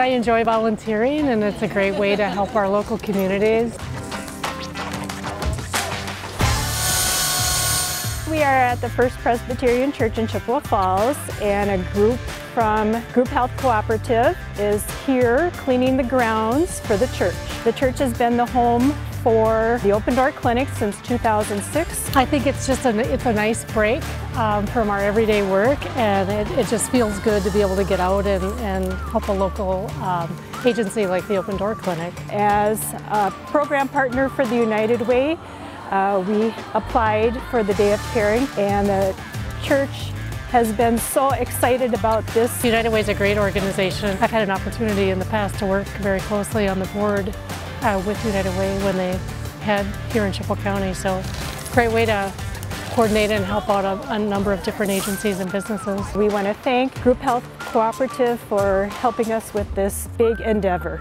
I enjoy volunteering, and it's a great way to help our local communities. We are at the First Presbyterian Church in Chippewa Falls, and a group from Group Health Cooperative is here cleaning the grounds for the church. The church has been the home for the Open Door Clinic since 2006. I think it's just a nice break from our everyday work, and it just feels good to be able to get out and help a local agency like the Open Door Clinic. As a program partner for the United Way, we applied for the Day of Caring, and the church has been so excited about this. United Way is a great organization. I've had an opportunity in the past to work very closely on the board with United Way when they had here in Chippewa County, so it's a great way to coordinate and help out a number of different agencies and businesses. We want to thank Group Health Cooperative for helping us with this big endeavor.